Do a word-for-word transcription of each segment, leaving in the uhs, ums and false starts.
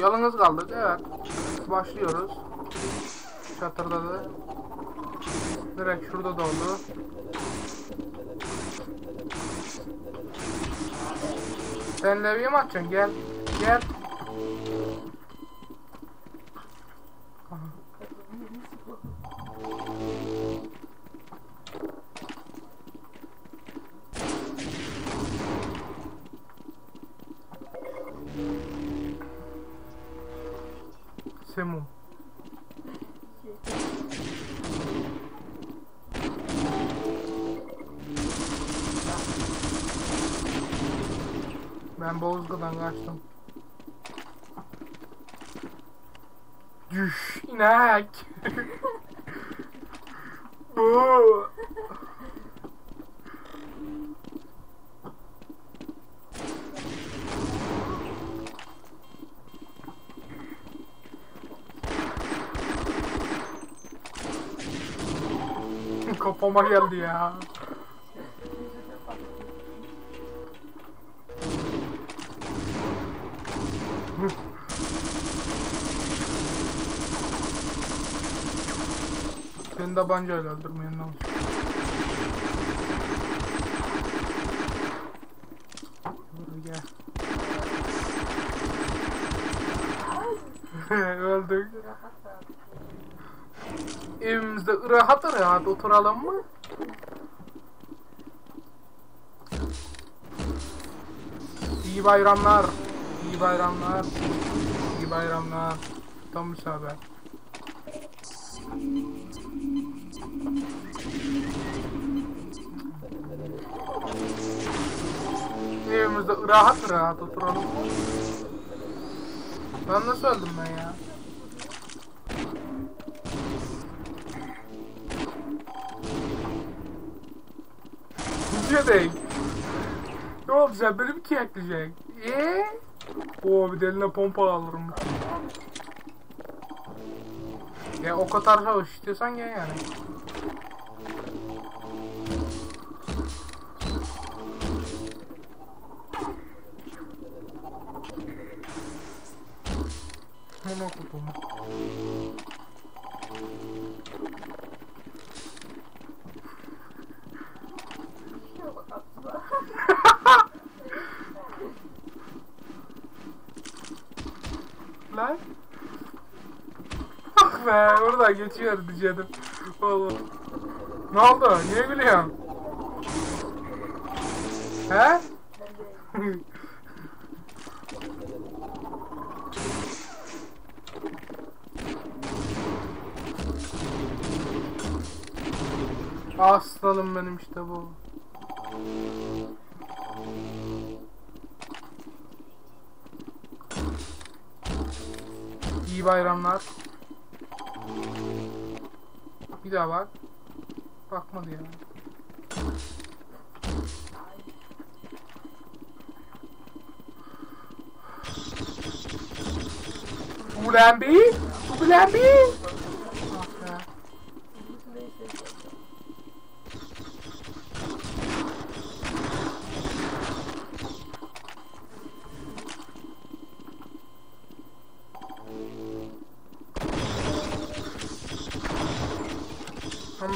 Yalnız kaldık, evet. Başlıyoruz. Çatırdadı. Direkt şurada da oldu. Sen leviye mi atacaksın? Gel. Gel. C'est bon. Ben Bozga'dan kaçtım. Düş inek. Bu. Kafama geldi ya. Seni tabancayla öldürmeyen ne olsun? Öldük. Evimizde rahat rahat oturalım mı? İyi bayramlar. İyi bayramlar. İyi bayramlar. Tam müsaade. Evimizde rahat rahat oturalım mı? Ben nasıl öldüm ben ya? Değil. Ne olacak? Beni mi kilitleyecek? Eee? Oo, bir de eline pompa alırım. Ya o kadar çalış istiyorsan gel yani. Bunu okudum. Lan. Ah be, orada geçiyor diyeceğim. Oğlum. Ne oldu? Niye gülüyorsun? He? Aslanım benim işte bu. İyi bayramlar. Bir daha bak. Bakmadı ya. Ulan bey! Ulan bey!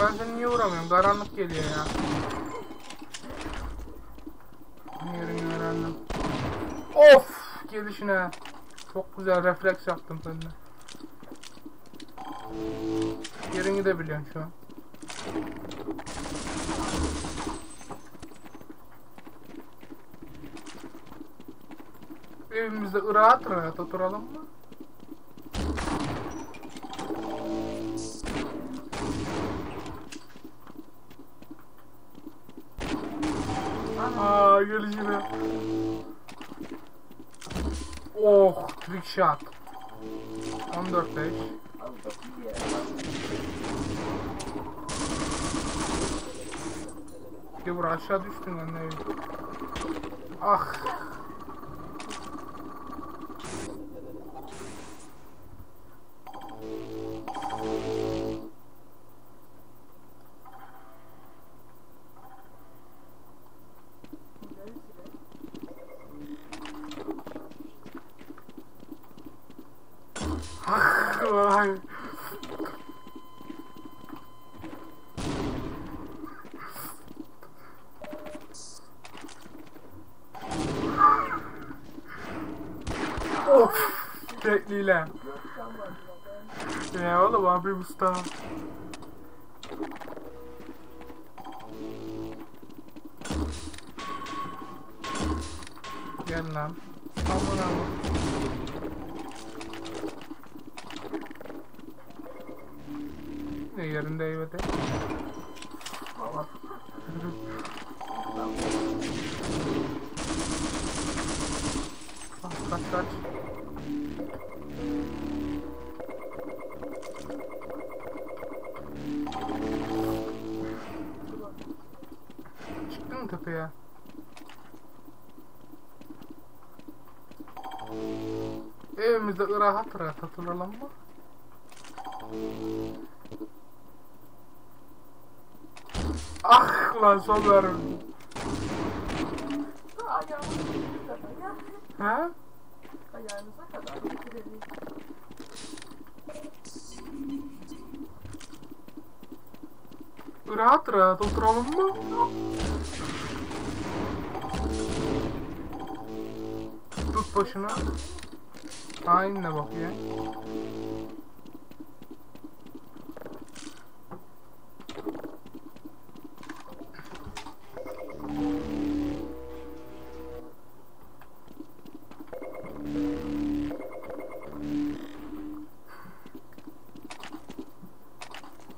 Ben seni niye vuramıyorum? Karanlık geliyor ya. Yerini öğrendim. Of! Gelişine. Çok güzel refleks yaptım seninle. Yerini de biliyorsun şu an. Evimizde rahat rahat oturalım mı? Aaa gelişine. Oh, trick shot. on dört beş. Gel buraya, aşağı düştün lan ne? Ah. pan. Oh, quickly left. Yeah, all the one people stuff. Again, lamb. Come on, yeah. ايه مش دقيقة هترى هتطلع لما اخ لا صبر ها هترى هتطلع لما tut başına. Aynına bak ya.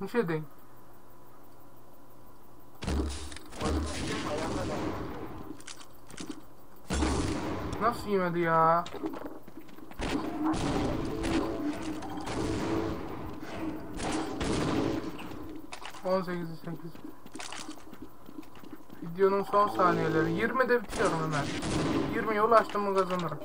Bir şey değil. Nasıl yemedi ya? on sekiz sekiz. Videonun son saniyeleri. yirmide bitiyorum hemen. yirmiye ulaştım mı kazanırım.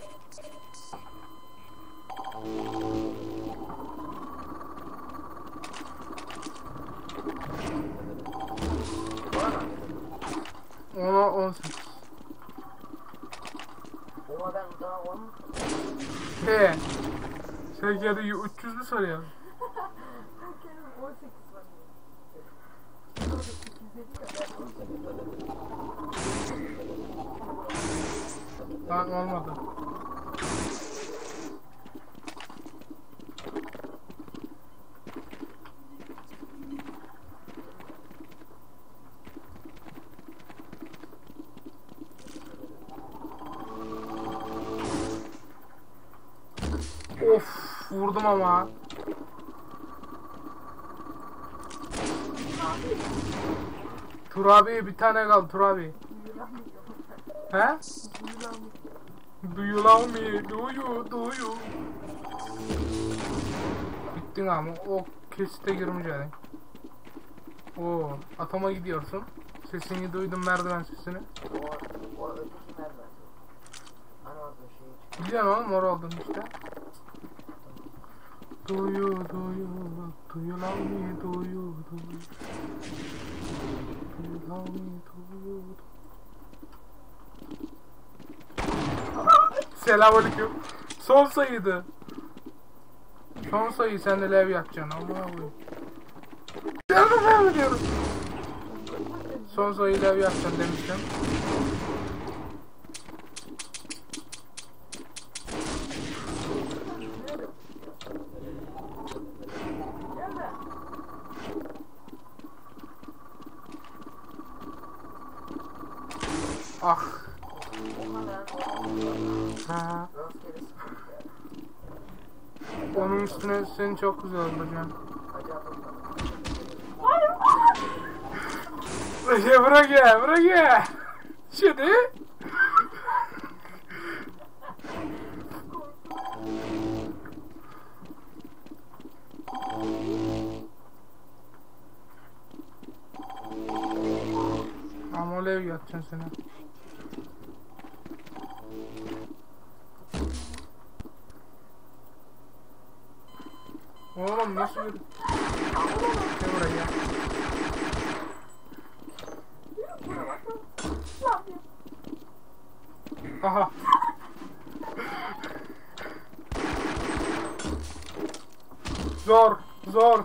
ona on sekiz. He. Sen geldi üç yüz mü soruyor? Lan olmadı. Vurdum ama. Turabi bir tane kaldı Turabi. He? Do you love me? Do you? Do you? Bittin ama o kesite girmeyeceksin. Oo, atama gidiyorsun. Sesini duydum, merdiven sesini. O, o öteki merdiven. Biliyorsun oğlum, mor oldun işte. Do you, do you, do you love me, do you, do you, do you love me, do you, Selamünaleyküm. Son sayıydı. Son sayı, sen de lev yapacaksın. Allah Allah. Gel mi diyorum. Son sayı lev yapacaksın demiştim. Ah. Ha. Onun üstüne seni çok güzel olacağım. Hayır. Bırak ya, bırak ya. funcioné. Vamos, Levia, chancena. Oğlum nasıl bir... Ne buraya? Aha. Zor, zor.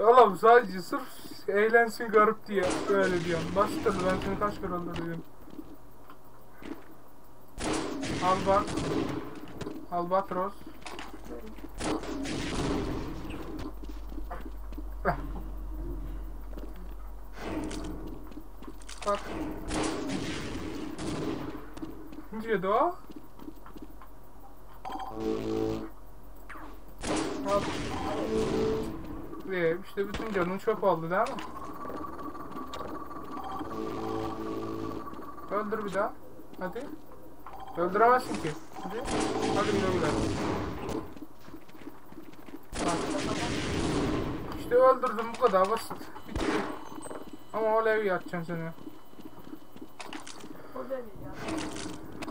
Oğlum sadece sırf eğlensin garip diye öyle diyorum. Başladı, ben seni kaç kere öldürdüm. Albat. Albatros. Tak. Gdzie do? Hop. Ve işte bütün canım çöp oldu değil mi? Öldür bir daha. Hadi. Öldüremezsin ki. Hadi. Hadi bir daha bir daha. İşte öldürdüm, bu kadar basit. Bitti. Ama o levyeyi atacağım seni. O levyeyi al.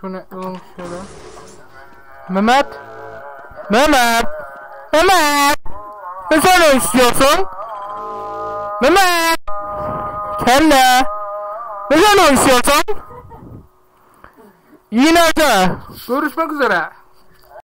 Şunu almış şöyle. Mehmet. Mehmet. Mehmet. Ne söylemek istiyorsun? Mehmet. Kendi. Ne söylemek istiyorsun? Yine de. Görüşmek üzere.